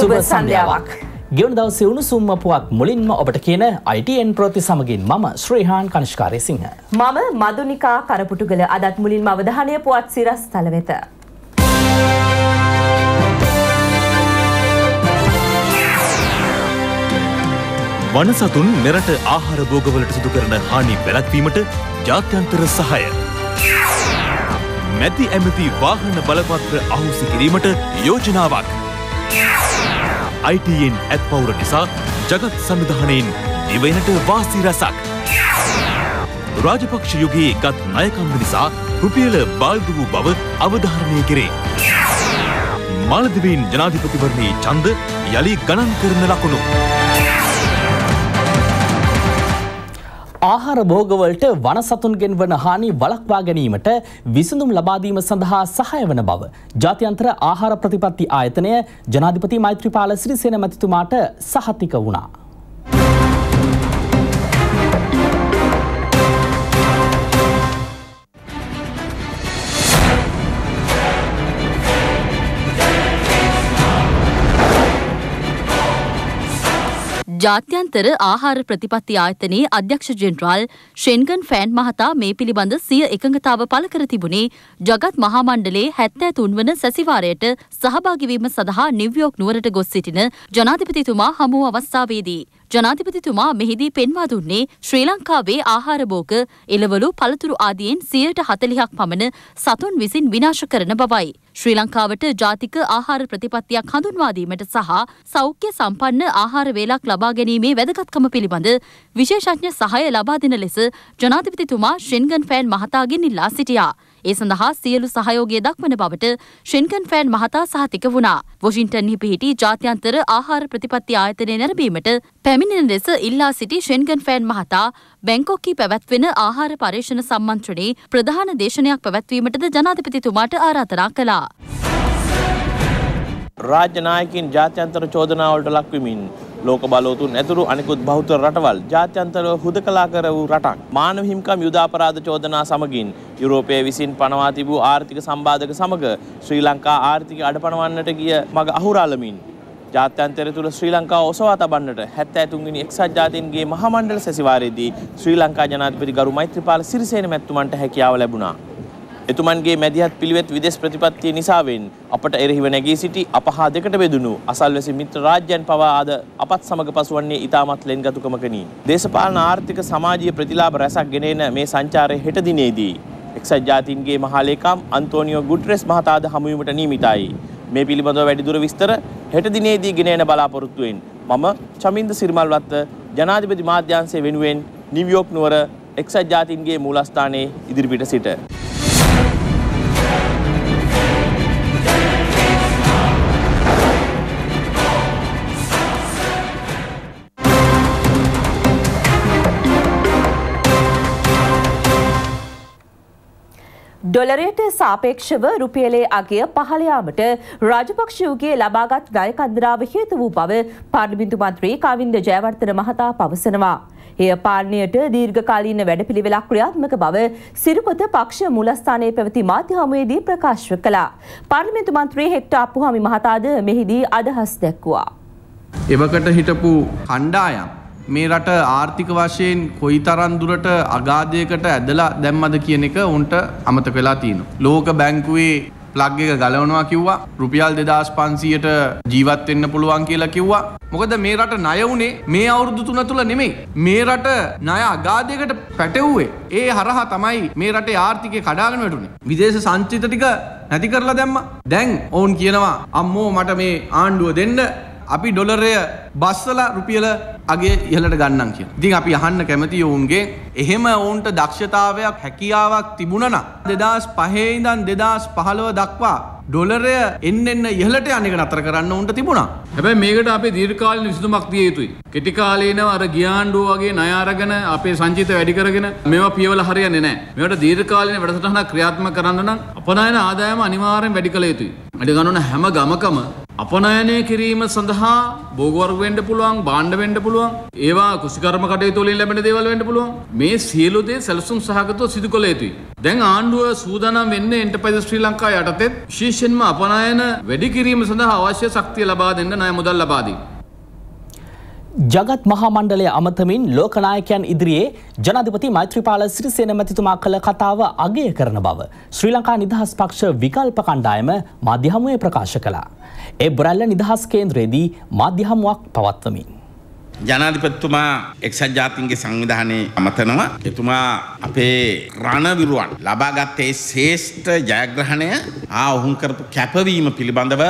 සුබ සන්ධ්‍යාවක්. ගෙවුණු දවසේ උණුසුම් අපුවක් මුලින්ම ඔබට කියන ITN ප්‍රවෘත්ති සමගින් මම ශ්‍රීහාන් කනිෂ්කාරේ සිංහ. මම මදුනිකා කරපුටුගල. අදත් මුලින්ම අවධානය පුවත් සිරස්තල වෙත. වනසතුන් මෙරට ආහාර භෝගවලට සිදු කරන හානි වැළැක්වීමට ජාත්‍යන්තර සහාය. මැති ඇමති වාහන බලපත්‍ර අහෝසි කිරීමට යෝජනාවක්. ITN ඇත්පවුර නිසා ජගත් සංවිධානයෙන් දිවෙනට වාසි රසක්. රාජපක්ෂ යුගයේ ගත් ණයකම් නිසා රුපියල බාල්දු වූ බව අවධාරණය කෙරේ. මාලදිවයින් ජනාධිපතිවරණයේ ඡන්ද යලි ගණන් කරන ලකුණු. ආහාර භෝගවලට වනසතුන්ගෙන් වන හානි වළක්වා ගැනීමට විසඳුම් ලබා දීම සඳහා සහාය වන බව ජාත්‍යන්තර ආහාර ප්‍රතිපත්ති ආයතනය ජනාධිපති මෛත්‍රීපාල සිරිසේන මැතිතුමාට සහතික වුණා. ජාත්‍යන්තර ආහාර ප්‍රතිපත්ති ආයතනයේ අධ්‍යක්ෂ ජෙනරාල් ෂෙන්ගන් ෆෑන් මහතා මේ පිළිබඳ සිය එකඟතාව පළ කර තිබුණේ ජගත් මහා මණ්ඩලයේ 73 වන සැසිවාරයට සහභාගී වීම සඳහා නිව්යෝක් නුවරට ගොස් සිටින ජනාධිපතිතුමා හමු අවස්ථාවේදී ජනාධිපතිතුමා මෙහිදී පෙන්වා දුන්නේ ශ්‍රී ලංකාවේ ආහාර භෝග එළවලු පළතුරු ආදීන් 40% පමණ සතුන් විසින් විනාශ කරන බවයි. ශ්‍රී ලංකාවට ජාතික ආහාර ප්‍රතිපත්තියක් හඳුන්වා දීමට සහ සෞඛ්‍ය සම්පන්න ආහාර වේලක් ලබා ගැනීමේ වැදගත්කම පිළිබඳ විශේෂඥ සහාය ලබා දෙන ලෙස ජනාධිපතිතුමා ෂෙන්ගන් ෆෑන් මහතාගෙන් ඉල්ලා සිටියා. ඒ සඳහා සියලු සහයෝගය දක්වන බවට ෂෙන්ගන් ෆෑන් මහතා සහතික වුණා. වොෂින්ටන්හි පිහිටි ජාත්‍යන්තර ආහාර ප්‍රතිපත්ති ආයතනයේ නැරඹීමට පැමිණෙන ලෙස ඉල්ලා සිටි ෂෙන්ගන් ෆෑන් මහතා බැංකොක්හි පැවැත්වෙන ආහාර පර්යේෂණ සම්මන්ත්‍රණයේ ප්‍රධාන දේශනයක් පැවැත්වීමටද ජනාධිපතිතුමාට ආරාධනා කළා. රාජ්‍ය නායකයින් ජාත්‍යන්තර චෝදනාවලට ලක්වමින් ලෝක බලවතුන් ඇතුළු අනෙකුත් බහුතර රටවල් ජාත්‍යන්තරව හුදකලා කර වූ රටක්. මානව හිමිකම් යුධාපරාධ චෝදනා සමගින් යුරෝපය විසින් පනවා තිබූ ආර්ථික සම්බාධක සමග ශ්‍රී ලංකා ආර්ථික අඩපණවන්නට ගිය මග අහුරාලමින් ජාත්‍යන්තර තුළ ශ්‍රී ලංකාව ඔසවා තබන්නට 73 වෙනි එක්සත් ජාතීන්ගේ මහා මණ්ඩල සැසිවාරයේදී ශ්‍රී ලංකා ජනාධිපති ගරු මෛත්‍රීපාල සිරිසේන මැතිතුමන්ට හැකියාව ලැබුණා. එතුමන්ගේ මැදිහත් පිළිවෙත් විදේශ ප්‍රතිපත්තිය නිසාවෙන් අපට එරෙහිව නැගී සිටි අපහා දෙකට බෙදුණු අසල්වැසි මිත්‍ර රාජ්‍යයන් පවා ආද අපත් සමග පසුවන්නේ ඉතාමත් ලෙන්ගතුකමකනි. දේශපාලන ආර්ථික සමාජීය ප්‍රතිලාභ රැසක් ගෙන එන මේ සංචාරයේ හෙට දිනේදී එක්සත් ජාතීන්ගේ මහා ලේකම් අන්තෝනියෝ ගුට්රෙස් මහතාද හමු වීමට නියමිතයි. මේ පිළිබඳව වැඩිදුර විස්තර හෙට දිනේදී ගෙන එන බලාපොරොත්තුවෙන් මම චමින්ද සිරිමල්වත්ත ජනාධිපති මාධ්‍යාංශය වෙනුවෙන් නිව්යෝක් නුවර එක්සත් ජාතීන්ගේ මූලස්ථානයේ ඉදිරිපිට සිට ඩොලරයට සාපේක්ෂව රුපියලේ අගය පහළ යාමට රාජපක්ෂ යුගයේ ලබාගත් ණය කන්දරාව හේතු වූ බව පාර්ලිමේන්තු මන්ත්‍රී කවින්ද ජයවර්ධන මහතා පවසනවා. එය පාලනයට දීර්ඝකාලීන වැඩපිළිවෙලක් ක්‍රියාත්මක බව සිරිකොත පක්ෂ මූලස්ථානයේ පැවති මාධ්‍ය හමුවේදී ප්‍රකාශ කළා. පාර්ලිමේන්තු මන්ත්‍රී හෙක්ටර් අප්පුහාමි මහතාද මෙහිදී අදහස් දැක්වුවා. එවකට හිටපු කණ්ඩායම් මේ රට ආර්ථික වශයෙන් කොයිතරම් දුරට අගාධයකට ඇදලා දැම්මද කියන එක උන්ට අමතක වෙලා තියෙනවා. ලෝක බැංකුවේ ප්ලග් එක ගලවනවා කිව්වා. රුපියල් 2500ට ජීවත් වෙන්න පුළුවන් කියලා කිව්වා. මොකද මේ රට ණය උනේ මේ අවුරුදු 3 තුල නෙමෙයි. මේ රට ණය අගාධයකට පැටවුවේ. ඒ හරහා තමයි මේ රටේ ආර්ථිකය කඩාගෙන වැටුනේ. විදේශ සංචිත ටික නැති කරලා දැම්මා. දැන් ඕන් කියනවා අම්මෝ මට මේ ආණ්ඩුව දෙන්න. අපි ඩොලරය බස්සලා රුපියල අගේ ඉහළට ගන්නම් කියලා. ඉතින් අපි අහන්න කැමතියි ඔවුන්ගේ එහෙම ඔවුන්ට දක්ෂතාවයක් හැකියාවක් තිබුණා නම් 2005 ඉඳන් 2015 දක්වා ඩොලරය එන්න ඉහළට යන එක නතර කරන්න ඔවුන්ට තිබුණා. හැබැයි මේකට අපේ දීර්ඝකාලීන විසඳුමක් දිය යුතුයි. කෙටි කාලීනව අර ගියාණ්ඩුව වගේ ණය අරගෙන අපේ සංචිත වැඩි කරගෙන මේවා පියවල හරියන්නේ නැහැ. මේකට දීර්ඝකාලීන වැඩසටහනක් ක්‍රියාත්මක කරන්න නම් අපනයන ආදායම අනිවාර්යෙන් වැඩි කළ යුතුයි. වැඩි ගණන හැම ගමකම අප අපනයනය කිරීම සඳහා භෝගවර්ග වෙන්න පුළුවන්, භාණ්ඩ වෙන්න පුළුවන්, ඒවා කුසිකර්ම කටයුතු වලින් ලැබෙන දේවල් වෙන්න පුළුවන්. මේ සියලු දේ සැලසුම් සහගතව සිදු කළ යුතුයි. දැන් ආණ්ඩුව සූදානම් වෙන්නේ එන්ටර්ප්‍රයිසස් ශ්‍රී ලංකා යටතේ විශේෂයෙන්ම අපනයන වැඩි කිරීම සඳහා අවශ්‍ය ශක්තිය ලබා දෙන්න ණය මුදල් ලබා දී. जगत महामंडलय अमतमीन लोकनायकयन इदिरिये जनाधिपति मैत्रीपाल सिरिसेन मैतितुमा कल कथाव अगय करन बव श्रीलंका निदहस पक्ष विकल्प कण्डायम माध्यमुवे प्रकाश कला. ए बुरैल्ल निदहस केंद्रयेदी माध्यमुවක් පවත්වමින් जनाधिपतितुमा එක්සත් ජාතීන්ගේ සංවිධානයේ අමතනවා එතුමා අපේ රණවිරුවන් ලබාගත් ඒ ශ්‍රේෂ්ඨ ජයග්‍රහණය ඔවුන් කරපු කැපවීම පිළිබඳව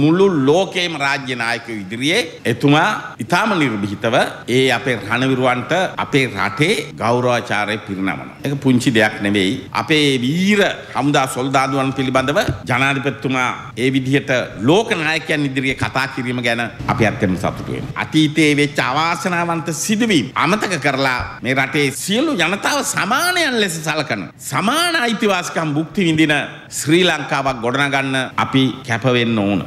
මුළු ලෝකයේම රාජ්‍ය නායකයෝ ඉදිරියේ එතුමා ඉතාම නිර්භීතව ඒ අපේ රණවිරුවන්ට අපේ රටේ ගෞරවාචාරය පිරිනමනවා. ඒක පුංචි දෙයක් නෙවෙයි. අපේ වීර හමුදා සොල්දාදුවන් පිළිබඳව ජනාධිපතිතුමා ඒ විදිහට ලෝක නායකයන් ඉදිරියේ කතා කිරීම ගැන අපි අත්‍යවශ්‍යම සතුටු වෙනවා. අතීතයේ වෙච්ච අවාසනාවන්ත සිදුවීම් අමතක කරලා මේ රටේ සියලු ජනතාව සමානයන් ලෙස සැලකන සමාන අයිතිවාසිකම් භුක්ති විඳින ශ්‍රී ලංකාවක් ගොඩනගන්න අපි කැප වෙන්න ඕන.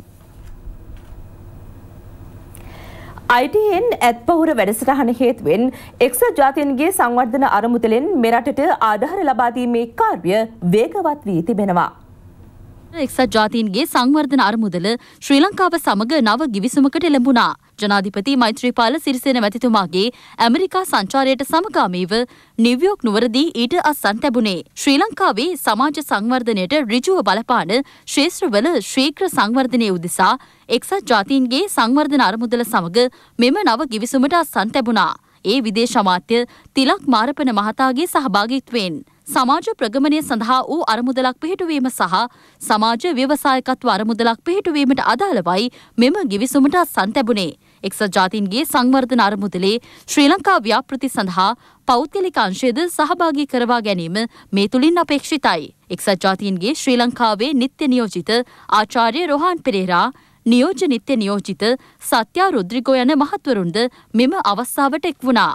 ITN ඇත්පවුර වැඩසටහන හේතුවෙන් එක්සත් ජාතීන්ගේ සංවර්ධන අරමුදලෙන් මෙරටට ආධාර ලබා දීමේ කාර්ය වේගවත් වී තිබෙනවා. එක්සත් ජාතීන්ගේ සංවර්ධන අරමුදල ශ්‍රී ලංකාව සමග නව ගිවිසුමකට එළඹුණා. ජනාධිපති මෛත්‍රීපාල සිරිසේන මැතිතුමාගේ ඇමරිකා සංචාරයට සමගාමීව නිව්යෝර්ක් නුවරදී ඊට අත්සන් ලැබුණේ ශ්‍රී ලංකාවේ සමාජ සංවර්ධනයට ඍජුව බලපාන ශේෂ්ත්‍රවල ශීඝ්‍ර සංවර්ධනයේ උදෙසා එක්සත් ජාතීන්ගේ සංවර්ධන අරමුදල සමග මෙම නව ගිවිසුමට අත්සන් ලැබුණා. ඒ විදේශ අමාත්‍ය තිලක් මාරපන මහතාගේ සහභාගීත්වයෙන් සමාජ ප්‍රගමනය සඳහා වූ අරමුදලක් පිහිටුවීම සහ සමාජ ව්‍යවසායකත්ව අරමුදලක් පිහිටුවීමට අදාළවයි මෙම ගිවිසුමට අත්සන් ලැබුණේ. එක්සත් ජාතීන්ගේ සංවර්ධන අරමුදලේ ශ්‍රී ලංකා ව්‍යාපෘති සඳහා පෞද්ගලික අංශයද සහභාගී කරවා ගැනීම මේ තුලින් අපේක්ෂිතයි. එක්සත් ජාතීන්ගේ ශ්‍රී ලංකාවේ නිත්‍ය නියෝජිත ආචාර්ය රොහාන් පෙරේරා, නියෝජ්‍ය නිත්‍ය නියෝජිත සත්‍යා රුද්‍රිගෝ යන මහත්වරුන්ද මෙම අවස්ථාවට එක් වුණා.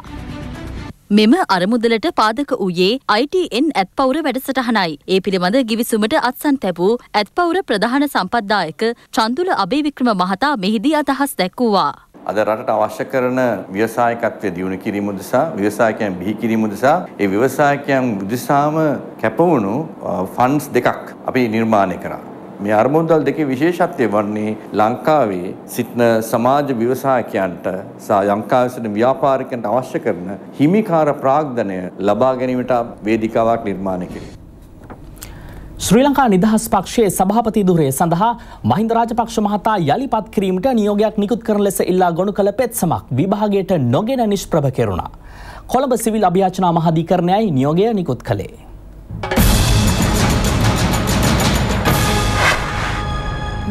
මෙම අරමුදලට පාදක වූයේ ITN ඇත්පවුර වැඩසටහනයි. ඒ පිළිබඳ ගිවිසුමට අත්සන් ලැබූ ඇත්පවුර ප්‍රධාන සම්පත්දායක චන්දුල අබේවික්‍රම මහතා මෙහිදී අදහස් දැක්වුවා. අද රටට අවශ්‍ය කරන ව්‍යවසායකත්වය දියුණු කිරීම උදෙසා, ව්‍යවසායකයන් බිහි කිරීම උදෙසා, ඒ ව්‍යවසායකයන් උදෙසාම කැපවුණු ෆන්ඩ්ස් දෙකක් අපි නිර්මාණය කරා. මේ අරමුදල් දෙකේ විශේෂත්වය වන්නේ ලංකාවේ සිටින සමාජ ව්‍යවසායකයන්ට සහ ලංකාවේ සිටින ව්‍යාපාරිකයන්ට අවශ්‍ය කරන හිමිකාර ප්‍රාග්ධනය ලබා ගැනීමට වේදිකාවක් නිර්මාණය කිරීම. ශ්‍රී ලංකා නිදහස් පක්ෂයේ සභාපති ධුරය සඳහා මහින්ද රාජපක්ෂ මහතා යලිපත් කිරීමට නියෝගයක් නිකුත් කරන ලෙස ඉල්ලා ගොනු කළ පෙත්සමක් විභාගයට නොගෙන නිෂ්ප්‍රභ කෙරුණා. කොළඹ සිවිල් අභියාචනා මහාධිකරණයයි නියෝගය නිකුත් කළේ.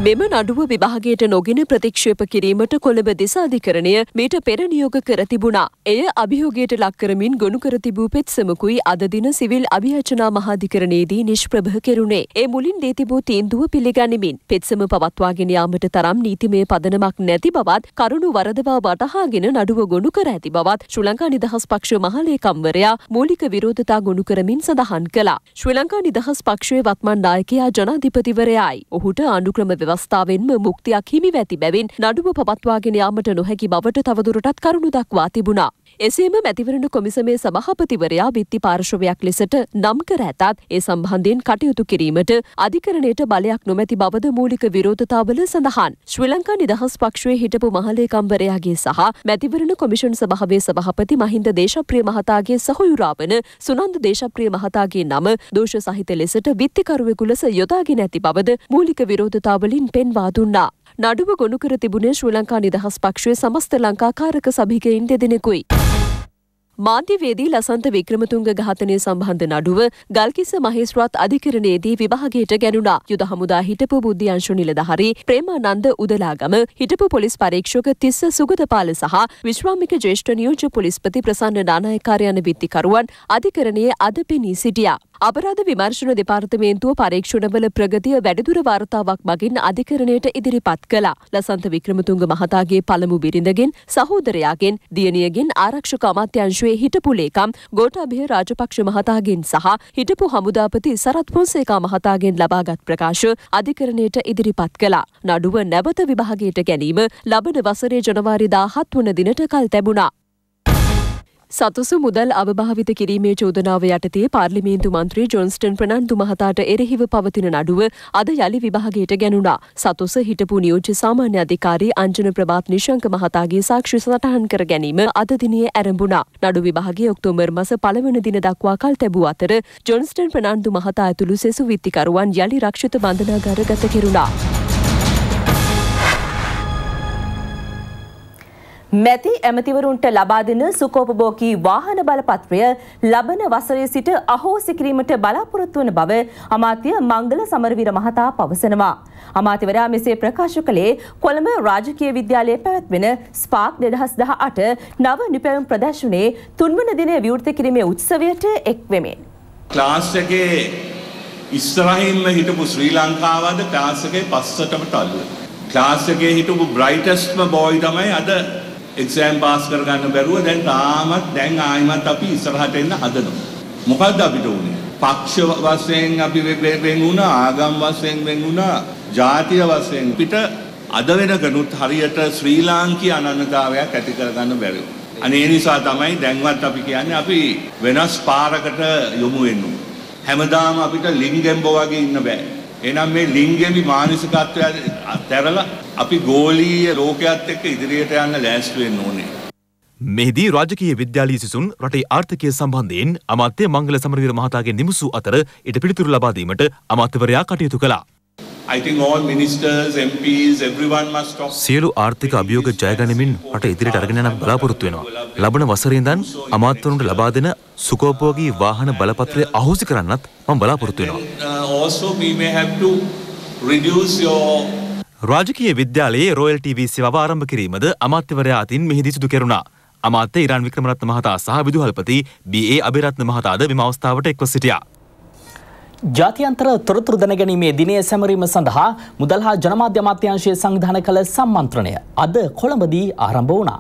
මෙම නඩුව විභාගයට නොගෙන ප්‍රතික්ෂේප කිරීමට කොළඹ දෙසාධිකරණය මීට පෙර නියෝග කර තිබුණා. එය අභියෝගයට ලක් කරමින් ගොනු කර තිබූ පෙත්සමකුයි අද දින සිවිල් අභියාචනා මහාධිකරණයේදී නිෂ්ප්‍රභ කෙරුණේ. ඒ මුලින් දී තිබූ තීන්දුව පිළිගනිමින් පෙත්සම පවත්වාගෙන යාමට තරම් නීතිමය පදනමක් නැති බවත් කරුණු වරදවා වටහාගෙන නඩුව ගොනු කර ඇති බවත් ශ්‍රී ලංකා නිදහස් පක්ෂ මහලේකම්වරයා මූලික විරෝධතා ගොනු කරමින් සඳහන් කළා. ශ්‍රී ලංකා නිදහස් පක්ෂයේ වත්මන් නායකයා ජනාධිපතිවරයායි. ඔහුට ආණ්ඩුක්‍රම අවස්ථාවෙන්ම මුක්තියක් හිමි වැති බැවින් නඩුව පවත්වාගෙන යාමට නොහැකි බවට තවදුරටත් කරුණු දක්වා තිබුණා. එසේම මැතිවරණ කොමිසමේ සභාපතිවරයා විත්ති පාර්ශවයක් ලෙසට නම් කර ඇතත් ඒ සම්බන්ධයෙන් කටයුතු කිරීමට අධිකරණයට බලයක් නොමැති බවද මූලික විරෝධතාවල සඳහන්. ශ්‍රී ලංකා නිදහස් පක්ෂයේ හිටපු මහලේකම්වරයාගේ සහ මැතිවරණ කොමිෂන් සභාවේ සභාපති මහින්ද දේශප්‍රිය මහතාගේ සහයුරා වන සුනන්ද දේශප්‍රිය මහතාගේ නම දෝෂ සහිත ලෙසට විත්තිකරුවෙකු ලෙස යොදාගෙන ඇති බවද මූලික විරෝධතාවලින් පෙන්වා දුන්නා. නඩුව ගොනු කර තිබුණේ ශ්‍රී ලංකා නිදහස් පක්ෂයේ සමස්ත ලංකාකාරක සභිකයින් දෙදෙනෙකුයි. මාධ්‍යවේදී ලසන්ත වික්‍රමතුංග ඝාතනය සම්බන්ධ නඩුව ගල්කිස්ස මහේස්ත්‍රාත් අධිකරණයේදී විභාගයට ගැනුණා. යුද හමුදා හිටපු බුද්ධ්‍යංශ නිලධාරී ප්‍රේමානන්ද උදලාගම, හිටපු පොලිස් පරීක්ෂක තිස්ස සුගතපාල සහ විශ්‍රාමික ජ්‍යෙෂ්ඨ නියෝජ්‍ය පොලිස්පති ප්‍රසන්න නානායකාර යන විත්තිකරුවන් අධිකරණයේ අද පෙනී සිටියා. අපරාධ විමර්ශන දෙපාර්තමේන්තුව පරීක්ෂණවල ප්‍රගතිය වැඩිදුර වාර්තාවක් මගින් අධිකරණයට ඉදිරිපත් කළා. ලසන්ත වික්‍රමතුංග මහතාගේ පළමු බිරිඳගෙන් සහෝදරයාගෙන් දියණියගෙන් ආරක්ෂක අමාත්‍යාංශයේ හිටපු ලේකම් ගෝඨාභය රාජපක්ෂ මහතාගෙන් සහ හිටපු හමුදාපති සරත් පොන්සේකා මහතාගෙන් ලබාගත් ප්‍රකාශ අධිකරණයට ඉදිරිපත් කළා. නඩුව නැවත විභාගයට ගැනීම ලබන වසරේ ජනවාරි 17 වන දිනට කල් තිබුණා. සතුසු මුදල් අවභාවිත කිරීමේ චෝදනාව යටතේ පාර්ලිමේන්තු මන්ත්‍රී ජොන්ස්ටන් ප්‍රනන්දු මහතාට එරෙහිව පවතින නඩුව අද යලි විභාගයට ගැනුණා. සතුස හිටපු නියෝජ්‍ය සාමාන්‍ය අධිකාරී අංජන ප්‍රභාත් නිශංක මහතාගේ සාක්ෂි සටහන් කර ගැනීම අද දිනේ ආරම්භුණා. නඩු විභාගයේ ඔක්තෝබර් මාස පළවෙනි දින දක්වා කල් තැබූ අතර ජොන්ස්ටන් ප්‍රනන්දු මහතා ඇතුළු සෙසු විත්තිකරුවන් යලි රක්ෂිත බන්ධනාගාරගත කෙරුණා. මැති ඇමතිවරුන්ට ලබා දෙන සුඛෝපභෝගී වාහන බලපත්‍රය ලබන වසරේ සිට අහෝසි කිරීමට බලාපොරොත්තු වන බව අමාත්‍ය මංගල සමරවීර මහතා පවසනවා. අමාත්‍යවරයා මෙසේ ප්‍රකාශ කළේ කොළඹ රාජකීය විද්‍යාලයේ පැවැත්වෙන ස්පාක් 2018 නව නිපැයුම් ප්‍රදර්ශනයේ තුන්වන දිනය විවෘත කිරීමේ උත්සවයට එක් වෙමින් ක්ලාස් එකේ ඉස්සරහින්ම හිටපු ශ්‍රී ලංකාවද ක්ලාස් එකේ පස්සටම තල්ලුව. ක්ලාස් එකේ හිටපු බ්‍රයිටස්ට්ම බෝයි තමයි අද එක්සෑම් පාස් කරගන්න බැරුව දැන් ආයිමත් අපි ඉස්සරහට එන්න හදනවා. මොකද්ද අපිට උනේ? පක්ෂ වශයෙන් අපි වෙන් වුණා, ආගම් වශයෙන් වෙන් වුණා, ජාතිය වශයෙන්. පිට අද වෙනකනුත් හරියට ශ්‍රී ලාංකීය අනන්‍යතාවයක් ඇති කරගන්න බැරුව. අනේ නිසා තමයි දැන්වත් අපි කියන්නේ අපි වෙනස් පාරකට යොමු වෙනවා. හැමදාම අපිට ලිංගෙම්බෝ වගේ ඉන්න බෑ. එනම් මේ ලිංගයේවි මානසිකත්වය අත්හැරලා අපි ගෝලීය රෝගයත් එක්ක ඉදිරියට යන්න ලෑස්ති වෙන්න ඕනේ. මෙහිදී රාජකීය විද්‍යාලීය සිසුන් රටේ ආර්ථිකය සම්බන්ධයෙන් අමාත්‍ය මංගල සමරවීර මහතාගේ නිමුසු අතර ඊට පිළිතුරු ලබා දීමට අමාත්‍යවරයා කටයුතු කළා. I think all ministers, MPs, everyone must talk. සියලු ආර්ථික අභියෝග ජයගැනීමෙන් රට ඉදිරියට අරගෙන යන බලාපොරොත්තු වෙනවා. ලබන වසරේ ඉඳන් අමාත්‍යවරුන්ට ලබා දෙන සුඛෝපභෝගී වාහන බලපත්‍රය අහෝසි කරන්නත් මම බලාපොරොත්තු වෙනවා. Also we may have to reduce your රාජකීය විද්‍යාලයේ රොයල් ටීවී සේවාව ආරම්භ කිරීමද අමාත්‍යවරයා අතින් මෙහිදී සිදු කෙරුණා. අමාත්‍ය ඉරාන් වික්‍රමරත්න මහතා සහ විදුහල්පති BA අබේරත්න මහතාද මෙම අවස්ථාවට එක්ව සිටියා. ජාත්‍යන්තර තොරතුරු දැනගැනීමේ දිනය සැමරීම සඳහා මුදල් හා ජනමාධ්‍ය අමාත්‍යාංශය සංවිධානය කළ සම්මන්ත්‍රණය අද කොළඹදී ආරම්භ වුණා.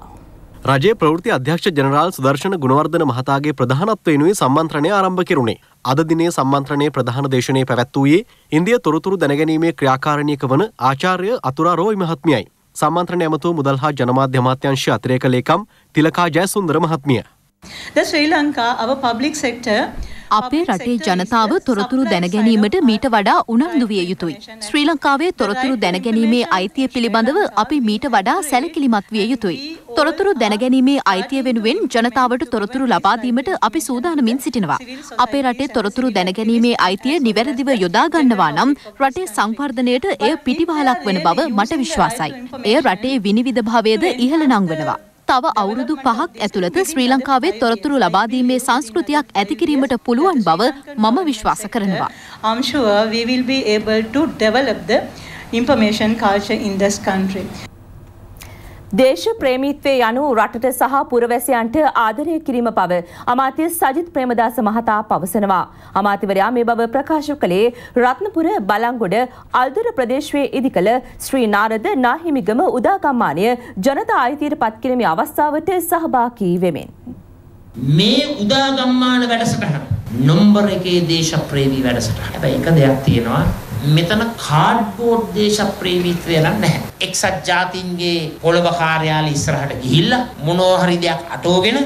රජයේ ප්‍රවෘත්ති අධ්‍යක්ෂ ජනරාල් සුදර්ශන ගුණවර්ධන මහතාගේ ප්‍රධානත්වයෙන් සම්මන්ත්‍රණය ආරම්භ කෙරුණේ. අද දිනේ සම්මන්ත්‍රණයේ ප්‍රධාන දේශනය පැවැත්වූයේ ඉන්දිය තොරතුරු දැනගැනීමේ ක්‍රියාකාරණියක වන ආචාර්ය අතුරා රෝයි මහත්මියයි. සම්මන්ත්‍රණය ඇමතුව මුදල් හා ජනමාධ්‍ය අමාත්‍යාංශය අතිරේක ලේකම් තිලකා ජයසුන්දර මහත්මිය. The Sri Lanka, our public sector. අපේ රටේ ජනතාව තොරතුරු දැනගැනීමට මීට වඩා උනන්දු විය යුතුයි. ශ්‍රී ලංකාවේ තොරතුරු දැනගැනීමේ අයිතිය පිළිබඳව අපි මීට වඩා සැලකිලිමත් විය යුතුයි. තොරතුරු දැනගැනීමේ අයිතිය වෙනුවෙන් ජනතාවට තොරතුරු ලබා දීමට අපි සූදානමින් සිටිනවා. අපේ රටේ තොරතුරු දැනගැනීමේ අයිතිය නිවැරදිව යොදා ගන්නවා නම් රටේ සංවර්ධනයට එය පිටිවහලක් වෙන බව මට විශ්වාසයි. එය රටේ විනිවිදභාවයද ඉහළ නංවනවා. තව අවුරුදු 5ක් ඇතුළත ශ්‍රී ලංකාවේ තොරතුරු ලබා දීමේ සංස්කෘතියක් ඇති කිරීමට පුළුවන් බව මම විශ්වාස කරනවා. I'm sure we will be able to develop the information culture in this country. දේශ ප්‍රේමීත්වයේ යනු රටට සහ පුරවැසියන්ට ආදරය කිරීම බව අමාත්‍ය සජිත් ප්‍රේමදාස මහතා පවසනවා. අමාත්‍යවරයා මේ බව ප්‍රකාශ කළේ රත්නපුර බලංගොඩ අල්දොර ප්‍රදේශයේ ඉදිකළ ශ්‍රී නාරද නාහිමිගම උදාගම්මානය ජනතා අයිතියට පත් කිරීමේ අවස්ථාවට සහභාගී වෙමින් මේ උදාගම්මාන වැඩසටහන නම්බර් 1 දේශ ප්‍රේමී වැඩසටහන. හැබැයි එක දෙයක් තියෙනවා. මෙතන කාඩ්බෝඩ් දේශප්‍රේමීත්වය නැහැ. එක්සත් ජාතීන්ගේ පොළව කාර්යාලය ඉස්සරහට ගිහිල්ලා මොනවා හරි දෙයක් අටවගෙන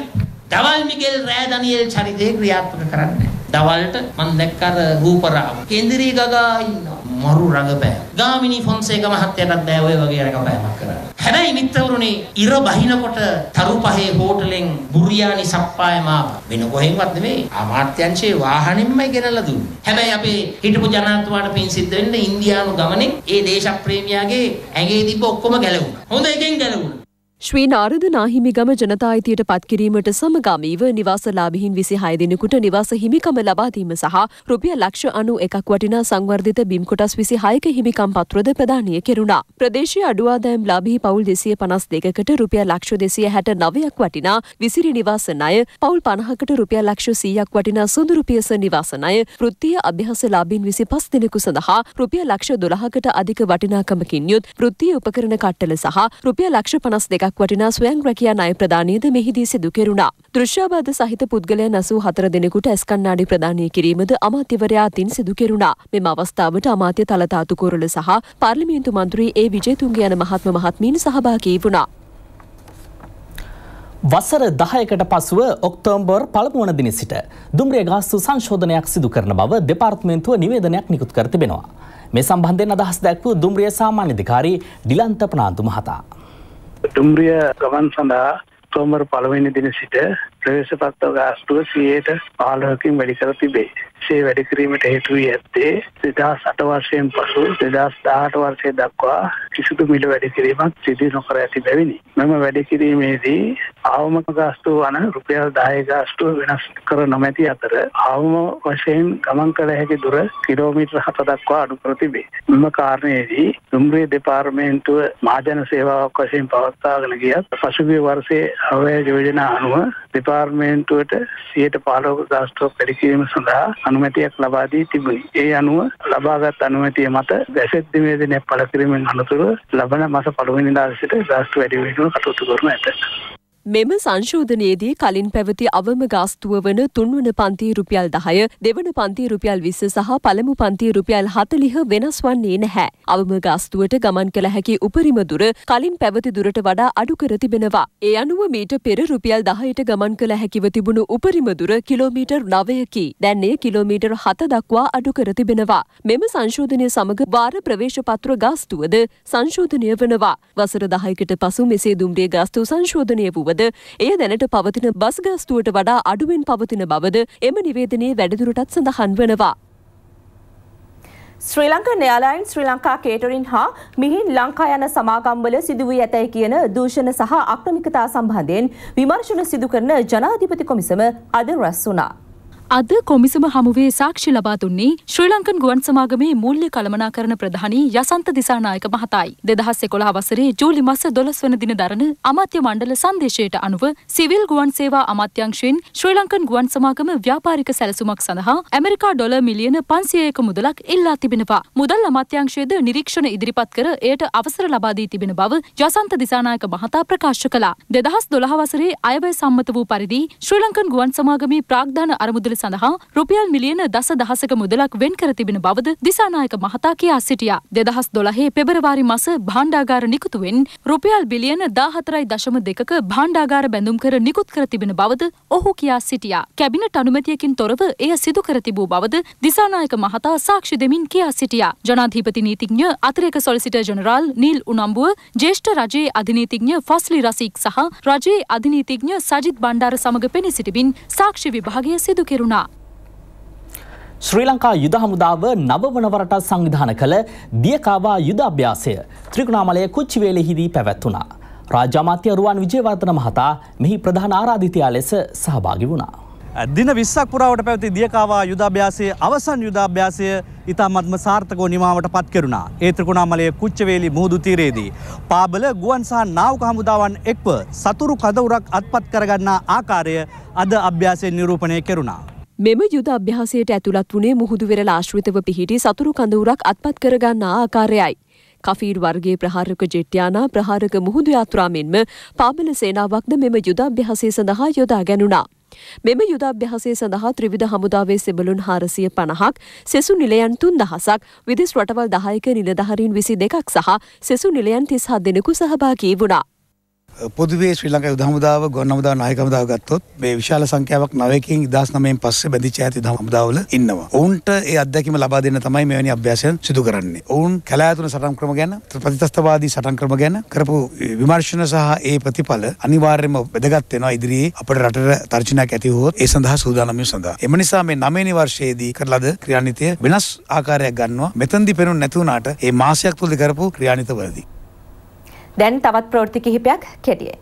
දවල් මිගෙල් රෑ ඩැනියෙල් චරිතේ ක්‍රියාත්මක කරන්නේ. දවල්ට මම දැක්කා රූපරාම කේන්ද්‍රී ගගා ඉන්නවා. මරු රඟපෑ. ගාමිණී ෆොන්සේකා මහත්තයාට බෑ ඔය වගේ රඟපෑමක් කරන්න. හැබැයි මිත්‍රවරුනේ ඉර බහිනකොට තරුපහේ හෝටලෙන් බුරියානි සප්පායම වෙන කොහෙන්වත් නෙමෙයි අමාත්‍යංශයේ වාහනෙන්මයි ගෙනල්ලා දුන්නේ. හැබැයි අපේ හිටපු ජනාධිපතිතුමාට පින් සිද්ධ වෙන්න ඉන්දියානු ගමනේ ඒ දේශප්‍රේමියාගේ ඇඟේ තිබ්බ ඔක්කොම ගැලවුණා. හොඳ එකෙන් ගැලවුණා. ශ්‍රී නාරද නාහිමිගම ජනතා අයිතියට පත් කිරීමට සමගාමීව නිවාසලාභීන් 26 දිනකට නිවාස හිමිකම ලබා දීම සහ රුපියල් ලක්ෂ 91ක් වටිනා සංවර්ධිත බිම් කොටස් 26ක හිමිකම් පත්‍රද ප්‍රදානය කෙරුණා. ප්‍රදේශීය අඩු ආදායම් ලාභී පවුල් 252කට රුපියල් ලක්ෂ 269ක් වටිනා විසිරි නිවාස ණය, පවුල් 50කට රුපියල් ලක්ෂ 100ක් වටිනා සොඳුරු පියස නිවාස ණය, වෘත්තීය අභ්‍යාසලාභීන් 25 දිනක සඳහා රුපියල් ලක්ෂ 12කට අධික වටිනාකමකින් යුත් වෘත්තීය උපකරණ කට්ටල සහ රුපියල් ලක්ෂ 52ක් වටිනා ස්වයං රැකියා ණය ප්‍රදානයද මෙහිදී සිදු කෙරුණා. දෘශ්‍යාබාධ සහිත පුද්ගලයන් 84 දෙනෙකුට ඇස් කණ්ණාඩි ප්‍රදානය කිරීමද අමාත්‍යවරයා අතින් සිදු කෙරුණා. මෙම අවස්ථාවට අමාත්‍ය තලතාතු කුරුල සහ පාර්ලිමේන්තු මන්ත්‍රී ඒ විජේතුංග යන මහත්මීන් සහභාගී වුණා. වසර 10කට පසුව ඔක්තෝබර් 1 වන දින සිට දුම්රිය ගාස්තු සංශෝධනයක් සිදු කරන බව දෙපාර්තමේන්තුව නිවේදනයක් නිකුත් කර තිබෙනවා. මේ සම්බන්ධයෙන් අදහස් දැක්වූ දුම්රිය සාමාන්‍ය අධිකාරී ඩිලන්ත ප්‍රනාන්දු මහතා දුම්රිය ගමන් සඳහා ඔක්තෝබර් 1 දින සිට ප්‍රවේශපත්ව ගාස්තුව 15%කින් වැඩි කර තිබේ. ඒ වැඩි කිරීමට හේතු වී ඇත්තේ 2008 වර්ෂයෙන් පසු 2018 වර්ෂය දක්වා කිසිදු මිල වැඩි කිරීමක් සිදු නොකර ඇති බැවිනි. මෙම වැඩි කිරීමේදී ආවම ගාස්තුව වන රුපියල් 10 ගාස්තුව වෙනස් කර නොමැති අතර ආවම වශයෙන් ගමන් කළ හැකි දුර කිලෝමීටර් 7 දක්වා අඩු කර තිබේ. මෙම කාරණේදී දුම්රිය දෙපාර්තමේන්තුව මහජන සේවාවක් වශයෙන් පවත්වාගෙන ගියත් පසුගිය වර්ෂයේ අවය යෝජනා අනුව දෙපාර්තමේන්තුවට 15% ගාස්තුව වැඩි කිරීම සඳහා අනුමැතියක් ලබා දී තිබුණි. ඒ අනුව ලබාගත් අනුමැතිය මත වැසෙත් නිවේදනය පළ කිරීමෙන් අනතුරුව ලබන මාස 1 වෙනිදා සිට ගාස්තු වැඩි වීමට කටයුතු කරනු ඇත. මෙම සංශෝධනයේදී කලින් පැවති අවම ගාස්තුව වන 3 වන පන්තියේ රුපියල් 10, දෙවන පන්තියේ රුපියල් 20 සහ පළමු පන්තියේ රුපියල් 40 වෙනස් වන්නේ නැහැ. අවම ගාස්තුවට ගමන් කළ හැකි උපරිම දුර කලින් පැවති දුරට වඩා අඩු කර තිබෙනවා. ඒ අනුව මීට පෙර රුපියල් 10ට ගමන් කළ හැකිව තිබුණු උපරිම දුර කිලෝමීටර් 9කි. දැන් එය කිලෝමීටර් 7 දක්වා අඩු කර තිබෙනවා. මෙම සංශෝධනය සමග වාර ප්‍රවේශ පත්‍ර ගාස්තුවද සංශෝධනය වෙනවා. වසර 10කට පසු මෙසේ දුම්රිය ගාස්තුව සංශෝධනය වූ එය දැනට පවතින බස් ගාස්තුවට වඩා අඩුවෙන් පවතින බවද එම නිවේදනයේ වැඩිදුරටත් සඳහන් වෙනවා. ශ්‍රී ලංකන් එයර්ලයින්ස් ශ්‍රී ලංකා කේටරින් හා මිහින් ලංකා යන සමාගම්වල සිදු වී ඇතැයි කියන දූෂණ සහ අක්‍රමිකතා සම්බන්ධයෙන් විමර්ශන සිදු කරන ජනාධිපති කොමිසම අද රැස් වුණා. අද කොමිසම හමුවේ සාක්ෂි ලබා දුන්නේ ශ්‍රී ලංකන් ගුවන් සමාගමේ මූල්‍ය කළමනාකරණ ප්‍රධානී යසන්ත දිසානායක මහතායි. 2011 වසරේ ජූලි මාස 12 වන දින දරන අමාත්‍ය මණ්ඩල සංදේශයට අනුව සිවිල් ගුවන් සේවා අමාත්‍යාංශයෙන් ශ්‍රී ලංකන් ගුවන් සමාගම ව්‍යාපාරික සැලසුමක් සඳහා ඇමරිකා ඩොලර් මිලියන 500ක මුදලක් ඉල්ලා තිබෙනවා. මුදල් අමාත්‍යාංශයේද නිරීක්ෂණ ඉදිරිපත් කර එයට අවසර ලබා දී තිබෙන බව යසන්ත දිසානායක මහතා ප්‍රකාශ කළා. 2012 වසරේ අයවැය සම්මත වූ පරිදි ශ්‍රී ලංකන් ගුවන් සමාගමේ ප්‍රාග්ධාන අරමුදල සඳහා රුපියල් මිලියන 10,000ක මුදලක් වෙන් කර තිබෙන බවද දිසානායක මහතා කියා සිටියා. 2012 පෙබරවාරි මාස භාණ්ඩාගාර නිකුතුවෙන් රුපියල් බිලියන 14.2ක භාණ්ඩාගාර බැඳුම් කර නිකුත් කර තිබෙන බවද ඔහු කියා සිටියා. කැබිනට් අනුමැතියකින් තොරව එය සිදු කර තිබූ බවද දිසානායක මහතා සාක්ෂි දෙමින් කියා සිටියා. ජනාධිපති නීතිඥ අතිරේක සොලිසිටර් ජෙනරාල් නීල් උනම්බුව, ජ්‍යෙෂ්ඨ රජයේ අධිනීතිඥ ෆස්ලි රසීක් සහ රජයේ අධිනීතිඥ සජිත් බණ්ඩාර සමග පෙනී සිටිමින් සාක්ෂි විභාගය සිදු කෙරුණා. ශ්‍රී ලංකා යුද හමුදාව නවවන වරට සංවිධාන කළ දියකාවා යුද අභ්‍යාසය ත්‍රිකුණාමලයේ කුච්චිවේලෙහිදී පැවැත්වුණා. රාජ්‍ය අමාත්‍ය රුවන් විජේවර්ධන මහතා මෙහි ප්‍රධාන ආරාධිතයා ලෙස සහභාගී වුණා. දින 20ක් පුරාවට පැවති දියකාවා යුදාභ්‍යාසයේ අවසන් යුදාභ්‍යාසය ඉතාමත්ම සාර්ථකව නිමාවට පත් කෙරුණා. ඒ ත්‍රිකුණාමලයේ කුච්චවේලි මුහුදු තීරයේදී පාබල ගුවන් සහ නාවක හමුදාවන් එක්ව සතුරු කඳවුරක් අත්පත් කරගන්නා ආකාරය අද අභ්‍යාසයෙන් නිරූපණය කෙරුණා. මෙම යුද අභ්‍යාසයට ඇතුළත් වුණේ මුහුදු වෙරළ ආශ්‍රිතව පිහිටි සතුරු කඳවුරක් අත්පත් කරගන්නා ආකාරයයි. කෆීර් වර්ගයේ ප්‍රහාරක ජෙට්යානා, ප්‍රහාරක මුහුදු යාත්‍රා මෙන්ම පාබල සේනාවක්ද මෙම යුද අභ්‍යාසය සඳහා යොදා ගැනුණා. මෙම යුදාභ්‍යාසය සඳහා ත්‍රිවිධ හමුදාවේ සෙබළුන් 450ක්, සෙසු නිලයන් 3000ක්, විදෙස් රටවල් 10ක නිලධාරීන් 22ක් සහ සෙසු නිලයන් 37 දෙනෙකු සහභාගී වුණා. පොදුවේ ශ්‍රී ලංකා යුද හමුදාව ගොන් හමුදාව නායක හමුදාව ගත්තොත් මේ විශාල සංඛ්‍යාවක් 9කින් 1909න් පස්සේ බැඳිච්ච ඇති යුද හමුදාවල ඉන්නවා. ඔවුන්ට ඒ අත්දැකීම ලබා දෙන්න තමයි මෙවැනි අභ්‍යාසයන් සිදු කරන්නේ. ඔවුන් කලාතුන සටන් ක්‍රම ගැන, ප්‍රතිස්ථාපවාදී සටන් ක්‍රම ගැන කරපු විමර්ශන සහ ඒ ප්‍රතිඵල අනිවාර්යයෙන්ම වැදගත් වෙනවා. ඉදිරියේ අපේ රටට තර්ජනයක් ඇති වුවොත් ඒ සඳහා සූදානම් වීම සඳහා. එම නිසා මේ 9 වෙනි වර්ෂයේදී කරලද ක්‍රියාන්විතය වෙනස් ආකාරයක් ගන්නවා. මෙතෙන්දී පෙනුනේ නැති වුණාට ඒ මාසයක් තුලදී කරපු ක්‍රියාන්විතවලදී දැන් තවත් ප්‍රවෘත්ති කිහිපයක් කෙටියෙන්.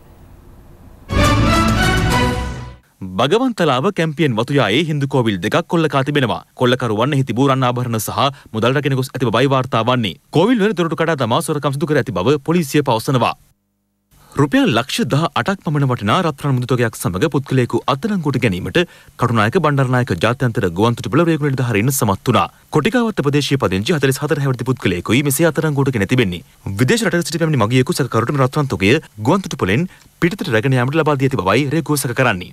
भगवंतलाव कैंपियन वतुयाए हिंदू कोविल देगा कोल्लका तिबेनवा कोल्लका रुवन्न हिति बूरन्न आभरण सह मुदल रकेने गोस अति बबई वार्ता वन्ने कोविल वेन दुरटु कटा दमा सोरकम सिदු කර ඇති බව පොලිසිය පවසනවා රුපියල් ලක්ෂ 18ක් පමණ වටිනා රත්රන් මුදලක් සමග පුත්කලේකු අත්අඩංගුවට ගැනීමට කටුනායක බණ්ඩාරනායක ජාත්‍යන්තර ගුවන්තොටුපළ රේගුල නිලධාරීන් සමත් වුණා කොටිකාවත්ත ප්‍රදේශීය පදිංචි 44 හැවිරිදි පුත්කලේකුයි මෙසේ අත්අඩංගුවට ගෙන තිබෙන්නේ විදේශ රටක සිට පැමිණි මගියෙකු සැකකරුට රත්රන් තොගය ගුවන්තොටුපළෙන් පිටතට රැගෙන යාමට ලබා දී ඇති බවයි රේගුව සැක කරන්නේ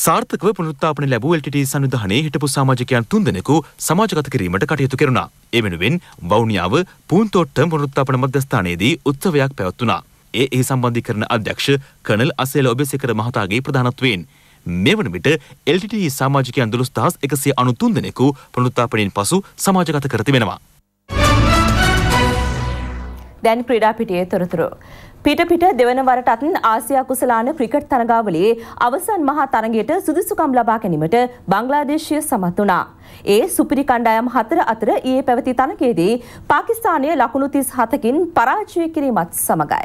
सार्थकව පුනරුත්ථාපනය ලැබූ LTTE සංවිධානයේ හිටපු සමාජිකයන් 3 දෙනෙකු සමාජගත කිරීමට කටයුතු කෙරුණා. ඒ වෙනුවෙන් වවුනියාව පූන්තෝට්ටම් පුනරුත්ථාපන මධ්‍යස්ථානයේදී උත්සවයක් පැවැත්වුණා. ඒ සම්බන්ධීකරණ අධ්‍යක්ෂ කර්නල් අසේල ඔබසේකර මහතාගේ ප්‍රධානත්වයෙන් මේ වන විට LTTE සමාජිකයන් 12193 දෙනෙකු පුනරුත්ථාපනයෙන් පසු සමාජගත කර තිබෙනවා. දැන් ක්‍රීඩා පිටියේ තොරතුරු පිට දෙවන වරටත් ආසියා කුසලාන ක්‍රිකට් තරගාවලියේ අවසන් මහා තරගයට සුදුසුකම් ලබා ගැනීමට බංග්ලාදේශය සමත් වුණා. ඒ සුපිරි කණ්ඩායම් 4 අතර ඊයේ පැවති තරගයේදී පාකිස්තානය ලකුණු 37කින් පරාජය කිරීමත් සමගයි.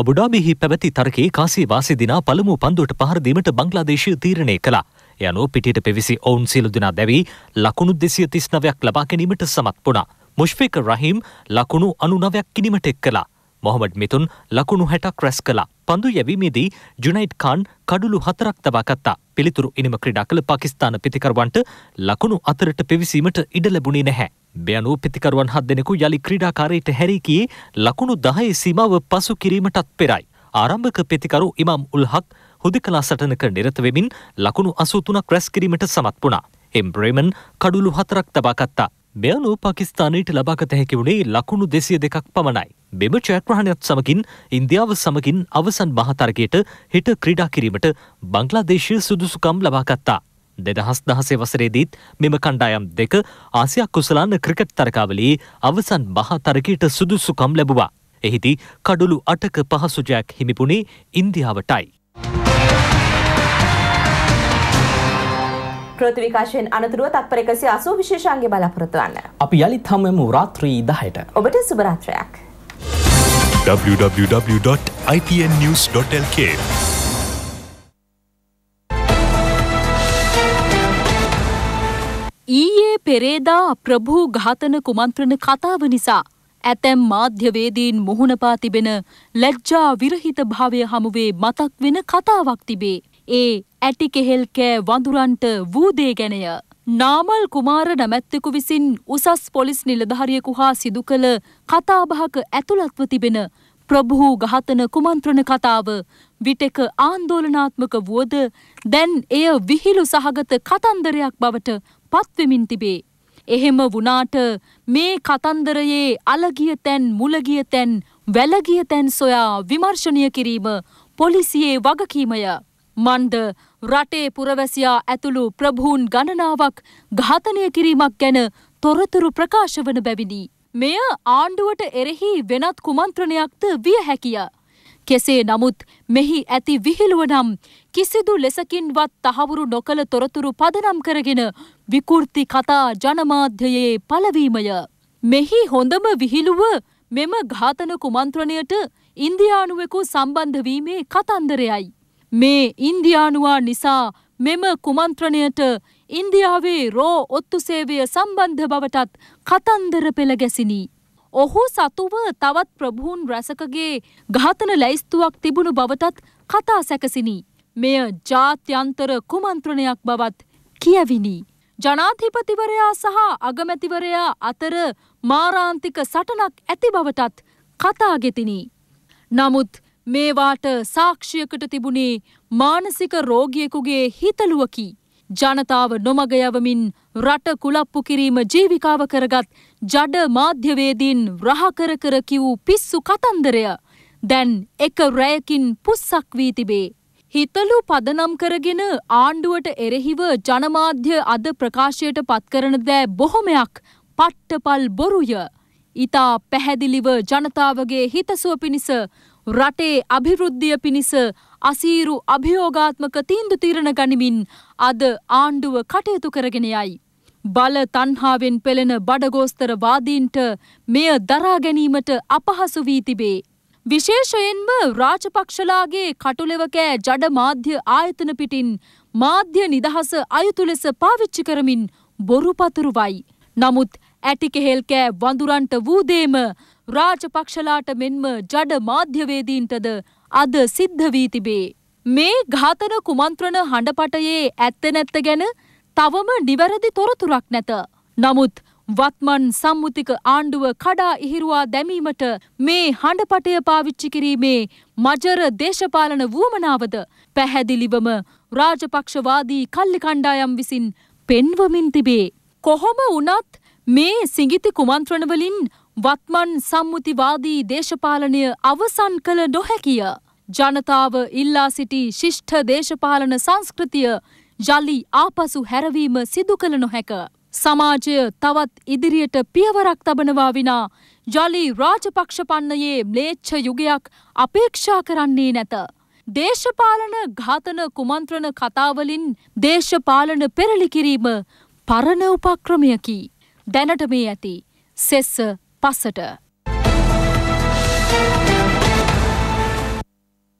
අබුඩාබිහි පැවති තරගයේ කාසිවාසී දිනා පළමු පන්දුවට පහර දීමට බංග්ලාදේශය තීරණය කළා. යනෝ පිටිට පෙවිසි ඔවුන් සියලු දෙනා දැවි ලකුණු 239ක් ලබා ගැනීමට සමත් වුණා. मुश्फिक रहीम लकुणु अणुनव्यक्किनिमटेक्कला मोहम्मद मिथुन लकुणु हेटक रेस्कला पंदु यवीमेदी जुनैद खान कडुलु हतरक तबाकत्ता पिलितुरु इनिम क्रीडाकल पाकिस्तान पितिकरवंट लकुणु अतरट पेविसीमट इड लැබුණේ නැහැ බයනෝ පිතිකරවන් 7 දෙනෙකු යලි ක්‍රීඩාකාරයට හැරී ගියේ ලකුණු 10 සීමාව පසු කිරීමටත් පෙරයි ආරම්භක පිතිකරු ඉමාම් උල්හක් හුදිකලා සටනක නිරත වෙමින් ලකුණු 83ක් රැස් කිරීමට සමත් වුණා එම්බ්‍රේමන් कडुलු හතරක් තබාගත්තා बेनु पाकिस्तानයට ලබාගත හැකි වුණේ ලකුණු 202ක් පමණයි. මෙම ජයග්‍රහණයත් සමගින් ඉන්දියාව සමගින් අවසන් මහ තරගයට හිට ක්‍රීඩා කිරීමට බංග්ලාදේශය සුදුසුකම් ලබා ගත්තා. 2016 වසරේදීත් මෙම කණ්ඩායම් දෙක ආසියා කුසලාන ක්‍රිකට් තරගාවලියේ අවසන් මහ තරගයට සුදුසුකම් ලැබුවා. එහිදී කඩළු 8ක පහසු ජයක් හිමිපුණේ ඉන්දියාවටයි. පෘථිවි විකාශයෙන් අනතුරුව තත්පර 180 විශේෂාංගය බලාපොරොත්තු වන්න. අපි යලිත් හමුවෙමු රාත්‍රී 10ට. ඔබට සුබ රාත්‍රියක්. www.ipnnews.lk ඊයේ පෙරේදා ප්‍රභූ ඝාතන කුමන්ත්‍රණ කතාව නිසා ඇතැම් මාධ්‍යවේදීන් මුහුණ පා තිබෙන ලැජ්ජා විරහිත භාවය හමුවේ මතක් වෙන කතාවක් තිබේ. ඒ ඇටි කෙහෙල් කෑ වඳුරන්ට වූදේ ගැනය. නාමල් කුමාර නැමැත්තෙකු විසින් උසස් පොලිස් නිලධාරියෙකු හා සිදු කළ කතාබහක ඇතුළත්ව තිබෙන ප්‍රභූ ඝාතන කුමන්ත්‍රණ කතාව විටෙක ආන්දෝලනාත්මක වුවද දැන් එය විහිළු සහගත කතන්දරයක් බවට පත්වෙමින් තිබේ. එහෙම වුණාට මේ කතන්දරයේ අලගිය තැන් මුලගිය තැන් වැලගිය තැන් සොයා විමර්ශනය කිරීම පොලිසියේ වගකීමය. මන්ද රටේ පුරවැසියා ඇතුළු ප්‍රභූන් ගණනාවක් ඝාතනය කිරීමක් ගැන තොරතුරු ප්‍රකාශ වන බැවිනි. මෙය ආණ්ඩුවට එරෙහි වෙනත් කුමන්ත්‍රණයක්ද විය හැකිය. කෙසේ නමුත් මෙහි ඇති විහිළුව නම් කිසිදු ලෙසකින්වත් තහවුරු නොකළ තොරතුරු පදනම් කරගෙන විකෘති කතා ජනමාධ්‍යයේ පළවීමය. මෙහි හොඳම විහිළුව මෙම ඝාතන කුමන්ත්‍රණයට ඉන්දියානුවෙකු සම්බන්ධ වීමේ කතන්දරයයි. මේ ඉන්දියානුවා නිසා මෙම කුමන්ත්‍රණයට ඉන්දියාවේ රෝ ඔත්තු සේවය සම්බන්ධ බවටත් කතන්දර පෙළ ගැසිනි. ඔහු සතුව තවත් ප්‍රභූන් රැසකගේ ඝාතන ලැයිස්තුවක් තිබුණු බවටත් කතා සැකසිනි. මෙය ජාත්‍යන්තර කුමන්ත්‍රණයක් බවත් කියවිනි. ජනාධිපතිවරයා සහ අගමැතිවරයා අතර මාරාන්තික සටනක් ඇති බවටත් කතා ගෙතිනි. නමුත් මේවාට සාක්ෂියකට තිබුණේ මානසික රෝගියෙකුගේ හිතලුවකි. ජනතාව නොමග යවමින් රට කුලප්පු කිරීම ජීවිකාව කරගත් ජඩ මාධ්‍යවේදීන් රහකර කර කිව් පිස්සු කතන්දරය දැන් එක රැයකින් පුස්සක් වී තිබේ. හිතලු පදනම් කරගෙන ආණ්ඩුවට එරෙහිව ජනමාධ්‍ය අද ප්‍රකාශයට පත්කරන දෑ බොහොමයක් පට්ටපල් බොරුය. ඉතා පැහැදිලිව ජනතාවගේ හිතසුව පිණිස රටේ අභිවෘද්ධිය පිණිස අසීරු අභියෝගාත්මක තීන්දු තීරණ ගනිමින් අද ආණ්ඩුව කටයුතු කරගෙන යයි. බල තණ්හාවෙන් පෙළෙන බඩගෝස්තරවාදීන්ට මෙය දරා ගැනීමට අපහසු වී තිබේ. විශේෂයෙන්ම රාජපක්ෂලාගේ කටුලෙවකෑ ජඩ මාධ්‍ය ආයතන පිටින් මාධ්‍ය නිදහස අයුතු ලෙස පාවිච්චි කරමින් බොරු පතුරුවයි. නමුත් ඇටිකෙහෙල්කෑ වඳුරන්ට වූදේම රාජපක්ෂලාට මෙන්ම ජඩ මාධ්‍යවේදීන්ටද අද සිද්ධ වී තිබේ. මේ ඝාතන කුමන්ත්‍රණ හඬපටයේ ඇත්ත නැත්ත ගැන තවම නිවැරදි තොරතුරක් නැත. නමුත් වත්මන් සම්මුතික ආණ්ඩුව කඩා ඉහිරුවා දැමීමට මේ හඬපටය පාවිච්චි කිරීමේ මජර දේශපාලන වුවමනාවද පැහැදිලිවම රාජපක්ෂවාදී කල්ලි කණ්ඩායම් විසින් පෙන්වමින් තිබේ. කොහොම වුණත් මේ සිඟිති කුමන්ත්‍රණ වලින් වත්මන් සම්මුතිවාදී දේශපාලනය අවසන් කළ නොහැකිය. ජනතාව ඉල්ලා සිටි ශිෂ්ඨ දේශපාලන සංස්කෘතිය යලි ආපසු හැරවීම සිදු කළ නොහැක. සමාජය තවත් ඉදිරියට පියවරක් තබනවා විනා යලි රාජපක්ෂපන්නයේ ම්ලේච්ඡ යුගයක් අපේක්ෂා කරන්නේ නැත. දේශපාලන ඝාතන කුමන්ත්‍රණ කතාවලින් දේශපාලන පෙරලි කිරීම පරණ උපක්‍රමයකි. දැනට මේ ඇති සෙස්ස පසට